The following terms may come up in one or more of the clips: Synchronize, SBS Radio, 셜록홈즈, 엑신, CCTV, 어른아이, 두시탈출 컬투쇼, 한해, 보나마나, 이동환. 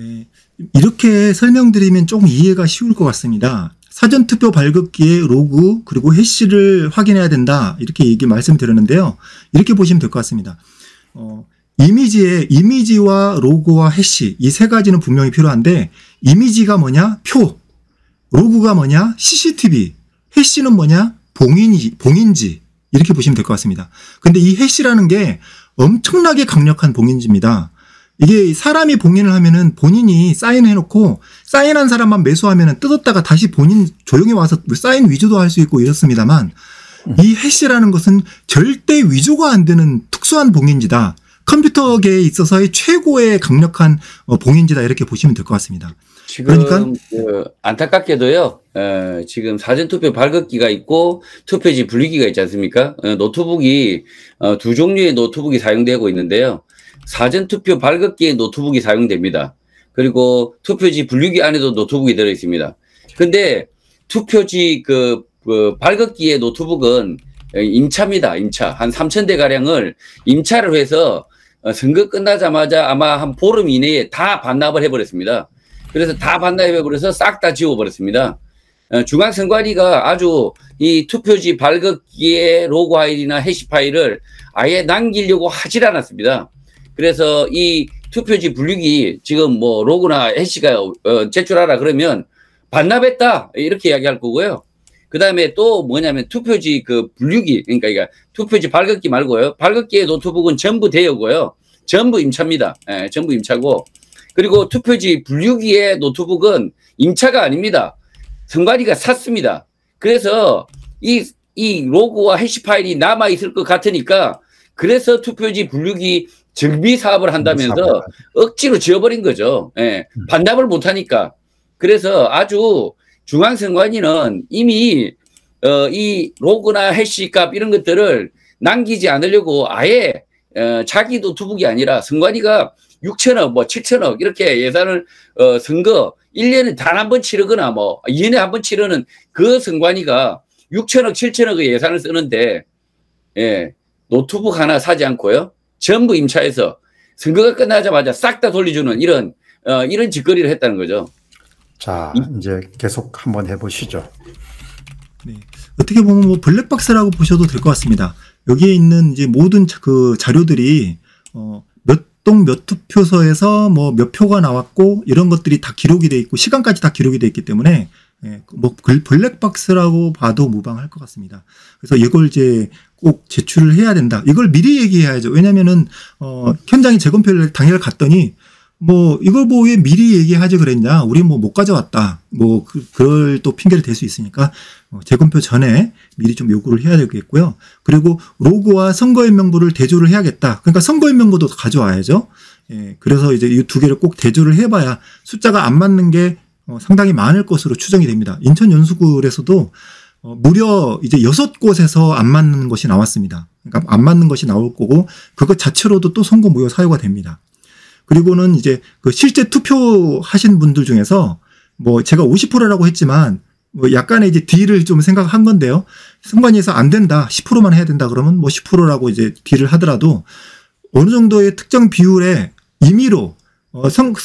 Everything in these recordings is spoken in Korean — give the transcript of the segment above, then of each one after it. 네. 이렇게 설명드리면 조금 이해가 쉬울 것 같습니다. 사전투표 발급기의 로그 그리고 해시를 확인해야 된다 이렇게 얘기 말씀드렸는데요. 이렇게 보시면 될 것 같습니다. 이미지와 로고와 해시 이 세 가지는 분명히 필요한데 이미지가 뭐냐? 표. 로그가 뭐냐? CCTV. 해시는 뭐냐? 봉인지 이렇게 보시면 될 것 같습니다. 근데 이 해시라는 게 엄청나게 강력한 봉인지입니다. 이게 사람이 봉인을 하면은 본인이 사인해놓고 사인한 사람만 매수하면은 뜯었다가 다시 본인 조용히 와서 사인 위조도 할 수 있고 이렇습니다만 이 해시라는 것은 절대 위조가 안 되는 특수한 봉인지다. 컴퓨터계에 있어서의 최고의 강력한 봉인지다 이렇게 보시면 될 것 같습니다. 지금 그러니까 안타깝게도요. 지금 사전투표 발급기가 있고 투표지 분리기가 있지 않습니까? 노트북이 두 종류의 노트북이 사용되고 있는데요. 사전투표 발급기에 노트북이 사용됩니다. 그리고 투표지 분류기 안에도 노트북이 들어있습니다. 근데 투표지 발급기의 노트북은 임차입니다. 임차. 한 3,000대가량을 임차를 해서 선거 끝나자마자 아마 한 보름 이내에 다 반납을 해버렸습니다. 그래서 다 반납해버려서 싹 다 지워버렸습니다. 중앙선관위가 아주 이 투표지 발급기의 로그 파일이나 해시 파일을 아예 남기려고 하질 않았습니다. 그래서 이 투표지 분류기 지금 뭐 로그나 해시가 제출하라 그러면 반납했다 이렇게 이야기할 거고요. 그 다음에 또 뭐냐면 투표지 분류기 그러니까 투표지 발급기 말고요. 발급기의 노트북은 전부 대여고요. 전부 임차입니다. 예, 전부 임차고 그리고 투표지 분류기의 노트북은 임차가 아닙니다. 선관위가 샀습니다. 그래서 이 로그와 해시 파일이 남아 있을 것 같으니까 그래서 투표지 분류기 정비 사업을 한다면서 억지로 지어버린 거죠. 예, 반납을 못하니까. 그래서 아주 중앙선관위는 이미 이 로그나 해시값 이런 것들을 남기지 않으려고 아예 자기 노트북이 아니라 선관위가 6,000억 뭐 7,000억 이렇게 예산을 선거 1년에 단 한 번 치르거나 뭐 2년에 한 번 치르는 그 선관위가 6,000억 7,000억의 예산을 쓰는데 예, 노트북 하나 사지 않고요. 전부 임차해서 선거가 끝나자마자 싹 다 돌려주는 이런 짓거리를 했다는 거죠. 자, 이제 계속 한번 해보시죠. 네, 어떻게 보면 뭐 블랙박스라고 보셔도 될 것 같습니다. 여기에 있는 이제 모든 그 자료들이 몇 동 몇 투표소에서 뭐 몇 표가 나왔고 이런 것들이 다 기록이 돼 있고 시간까지 다 기록이 돼 있기 때문에. 예, 뭐 블랙박스라고 봐도 무방할 것 같습니다. 그래서 이걸 이제 꼭 제출을 해야 된다. 이걸 미리 얘기해야죠. 왜냐면은 현장에 재검표를 당일 갔더니 뭐 이걸 뭐 왜 미리 얘기하지 그랬냐? 우리 뭐 못 가져왔다. 뭐 그럴 또 핑계를 댈 수 있으니까 재검표 전에 미리 좀 요구를 해야 되겠고요. 그리고 로고와 선거인명부를 대조를 해야겠다. 그러니까 선거인명부도 가져와야죠. 예, 그래서 이제 이 두 개를 꼭 대조를 해봐야 숫자가 안 맞는 게 상당히 많을 것으로 추정이 됩니다. 인천 연수구에서도 무려 이제 6곳에서 안 맞는 것이 나왔습니다. 그러니까 안 맞는 것이 나올 거고 그것 자체로도 또 선거 무효 사유가 됩니다. 그리고는 이제 그 실제 투표하신 분들 중에서 뭐 제가 50%라고 했지만 뭐 약간의 이제 딜을 좀 생각한 건데요. 선관위에서 안 된다. 10%만 해야 된다 그러면 뭐 10%라고 이제 딜을 하더라도 어느 정도의 특정 비율의 임의로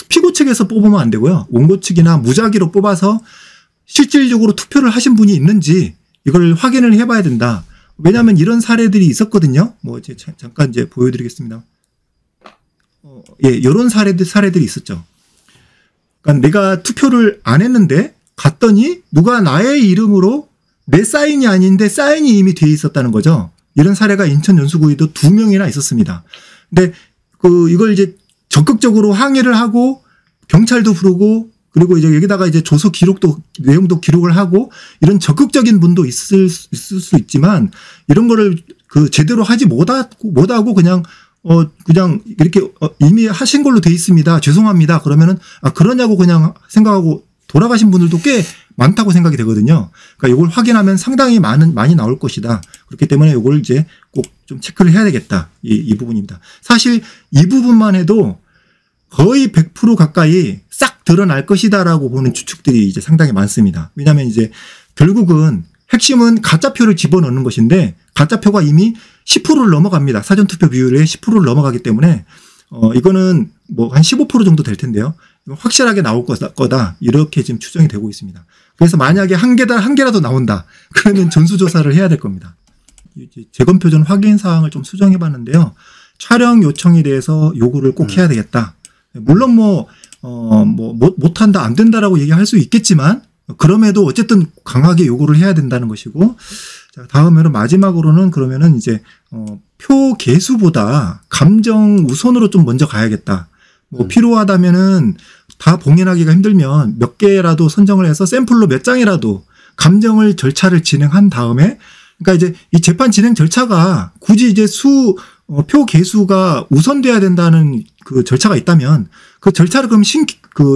피고 측에서 뽑으면 안 되고요. 원고 측이나 무작위로 뽑아서 실질적으로 투표를 하신 분이 있는지 이걸 확인을 해봐야 된다. 왜냐하면 이런 사례들이 있었거든요. 뭐 이제 잠깐 이제 보여드리겠습니다. 예, 이런 사례들이 있었죠. 그러니까 내가 투표를 안 했는데 갔더니 누가 나의 이름으로 내 사인이 아닌데 사인이 이미 돼 있었다는 거죠. 이런 사례가 인천 연수구에도 2명이나 있었습니다. 근데 이걸 이제 적극적으로 항의를 하고 경찰도 부르고 그리고 이제 여기다가 이제 조서 기록도 내용도 기록을 하고 이런 적극적인 분도 있을 수 있지만 이런 거를 제대로 하지 못하고 그냥 이렇게 이미 하신 걸로 돼 있습니다. 죄송합니다. 그러면은 아 그러냐고 그냥 생각하고 돌아가신 분들도 꽤 많다고 생각이 되거든요. 그러니까 이걸 확인하면 상당히 많이 나올 것이다. 그렇기 때문에 이걸 이제 꼭 좀 체크를 해야 되겠다. 이 부분입니다. 사실 이 부분만 해도 거의 100% 가까이 싹 드러날 것이다라고 보는 추측들이 이제 상당히 많습니다. 왜냐하면 이제 결국은 핵심은 가짜표를 집어넣는 것인데 가짜표가 이미 10%를 넘어갑니다. 사전투표 비율에 10%를 넘어가기 때문에 이거는 뭐 한 15% 정도 될 텐데요. 확실하게 나올 거다. 이렇게 지금 추정이 되고 있습니다. 그래서 만약에 한 개라도 나온다. 그러면 전수조사를 해야 될 겁니다. 재검표 전 확인 사항을 좀 수정해 봤는데요. 촬영 요청에 대해서 요구를 꼭 해야 되겠다. 물론 못한다, 안 된다라고 얘기할 수 있겠지만, 그럼에도 어쨌든 강하게 요구를 해야 된다는 것이고, 자, 다음으로 마지막으로는 그러면은 이제, 표 개수보다 감정 우선으로 좀 먼저 가야겠다. 뭐 필요하다면은 다 봉인하기가 힘들면 몇 개라도 선정을 해서 샘플로 몇 장이라도 감정을 절차를 진행한 다음에, 그러니까 이제 이 재판 진행 절차가 굳이 이제 표 개수가 우선돼야 된다는 그 절차가 있다면 그 절차를 그럼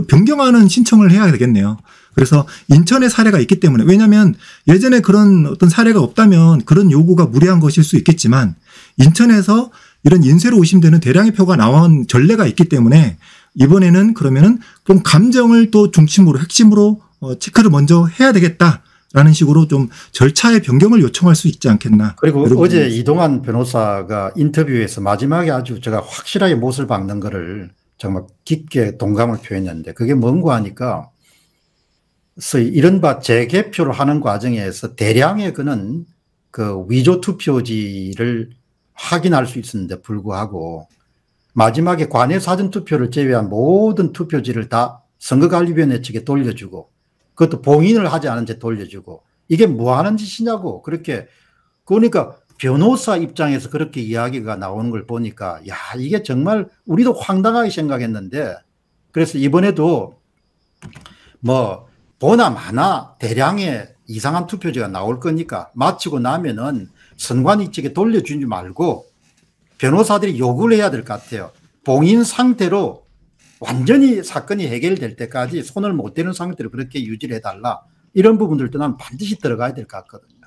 변경하는 신청을 해야 되겠네요. 그래서 인천의 사례가 있기 때문에, 왜냐하면 예전에 그런 어떤 사례가 없다면 그런 요구가 무리한 것일 수 있겠지만, 인천에서 이런 인쇄로 오심되는 대량의 표가 나온 전례가 있기 때문에 이번에는 그러면은 그럼 감정을 또 중심으로 핵심으로 체크를 먼저 해야 되겠다. 라는 식으로 좀 절차의 변경을 요청할 수 있지 않겠나. 그리고 어제 이동환 변호사가 인터뷰에서 마지막에 아주 제가 확실하게 못을 박는 거를 정말 깊게 동감을 표현했는데, 그게 뭔가 하니까 이른바 재개표를 하는 과정에서 대량의 그는 그 위조 투표지를 확인할 수 있었는데 불구하고 마지막에 관외 사전투표를 제외한 모든 투표지를 다 선거관리위원회 측에 돌려주고, 그것도 봉인을 하지 않은 채 돌려주고, 이게 뭐 하는 짓이냐고. 그러니까 변호사 입장에서 그렇게 이야기가 나오는 걸 보니까, 야, 이게 정말 우리도 황당하게 생각했는데, 그래서 이번에도 뭐 보나 마나 대량의 이상한 투표지가 나올 거니까 마치고 나면은 선관위 측에 돌려주지 말고 변호사들이 요구를 해야 될 것 같아요. 봉인 상태로 완전히 사건이 해결될 때까지 손을 못 대는 상태로 그렇게 유지를 해달라. 이런 부분들도 난 반드시 들어가야 될 것 같거든요.